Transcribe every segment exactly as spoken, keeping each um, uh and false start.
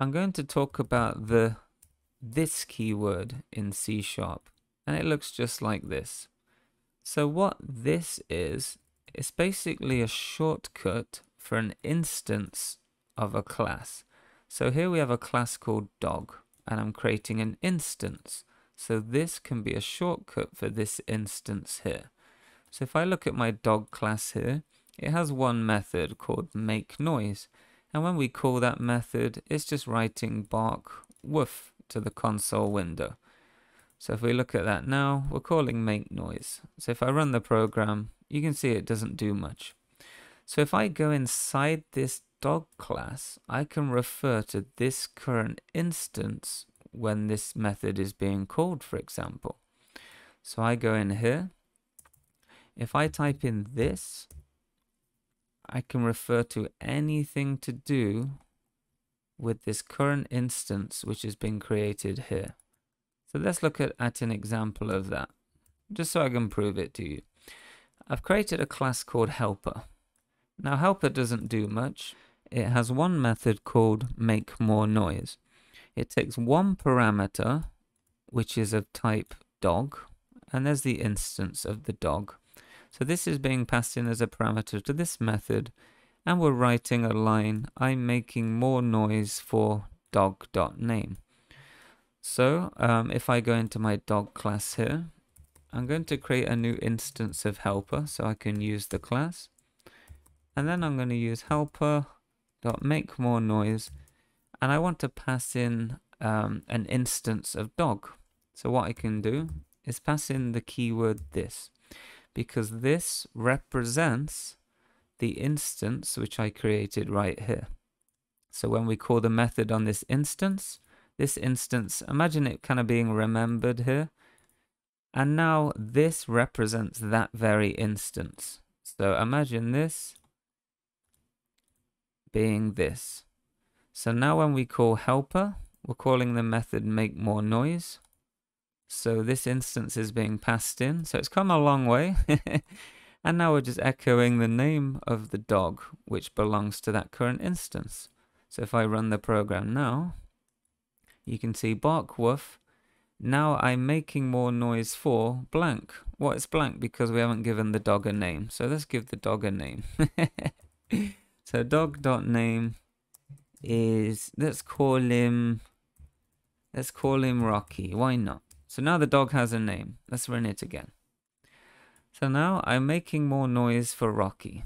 I'm going to talk about the this keyword in C sharp, and it looks just like this. So what this is, it's basically a shortcut for an instance of a class. So here we have a class called Dog, and I'm creating an instance. So this can be a shortcut for this instance here. So if I look at my Dog class here, it has one method called makeNoise. And when we call that method, it's just writing bark woof to the console window. So if we look at that now, we're calling makeNoise. So if I run the program, you can see it doesn't do much. So if I go inside this Dog class, I can refer to this current instance when this method is being called, for example. So I go in here. If I type in this, I can refer to anything to do with this current instance which has been created here. So let's look at, at an example of that, just so I can prove it to you. I've created a class called Helper. Now Helper doesn't do much. It has one method called makeMoreNoise. It takes one parameter, which is of type Dog, and there's the instance of the dog. So this is being passed in as a parameter to this method, and we're writing a line, I'm making more noise for dog.name. So um, if I go into my Dog class here, I'm going to create a new instance of Helper so I can use the class. And then I'm going to use helper.makeMoreNoise, and I want to pass in um, an instance of Dog. So what I can do is pass in the keyword this, because this represents the instance which I created right here. So when we call the method on this instance, this instance, imagine it kind of being remembered here. And now this represents that very instance. So imagine this being this. So now when we call Helper, we're calling the method makeMoreNoise. So this instance is being passed in. So it's come a long way. And now we're just echoing the name of the dog, which belongs to that current instance. So if I run the program now, you can see bark woof. Now I'm making more noise for blank. Well, it's blank because we haven't given the dog a name. So let's give the dog a name. So dog.name is, let's call him, let's call him Rocky. Why not? So now the dog has a name. Let's run it again. So now I'm making more noise for Rocky.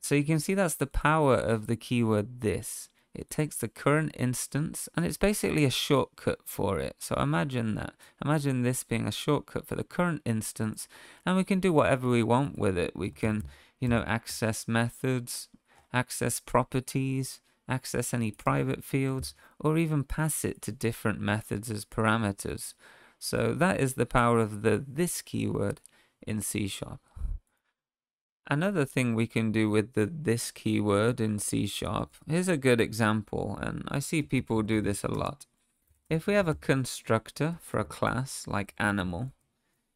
So you can see that's the power of the keyword this. It takes the current instance, and it's basically a shortcut for it. So imagine that. Imagine this being a shortcut for the current instance, and we can do whatever we want with it. We can, you know, access methods, access properties, access any private fields, or even pass it to different methods as parameters. So that is the power of the this keyword in C sharp. Another thing we can do with the this keyword in C sharp, here's a good example, and I see people do this a lot. If we have a constructor for a class like Animal,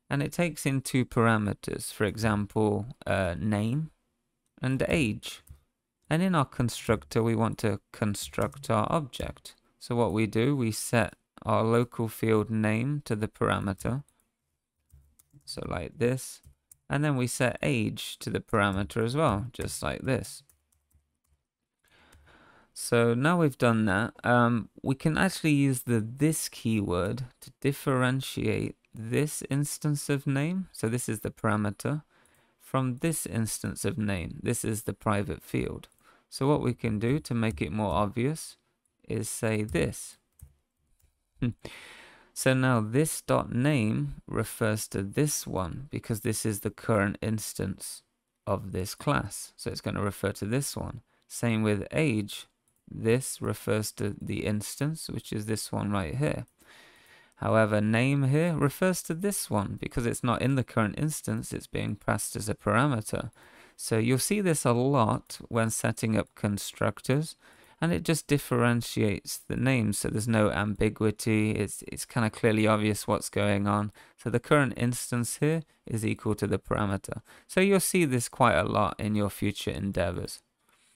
and it takes in two parameters, for example, uh, name and age. And in our constructor, we want to construct our object. So what we do, we set our local field name to the parameter. So like this. And then we set age to the parameter as well, just like this. So now we've done that, um, we can actually use the this keyword to differentiate this instance of name. So this is the parameter from this instance of name. This is the private field. So what we can do to make it more obvious is say this. So now this dot name refers to this one because this is the current instance of this class. So it's going to refer to this one. Same with age. This refers to the instance, which is this one right here. However, name here refers to this one because it's not in the current instance, it's being passed as a parameter. So you'll see this a lot when setting up constructors, and it just differentiates the names so there's no ambiguity. It's, it's kind of clearly obvious what's going on. So the current instance here is equal to the parameter. So you'll see this quite a lot in your future endeavors.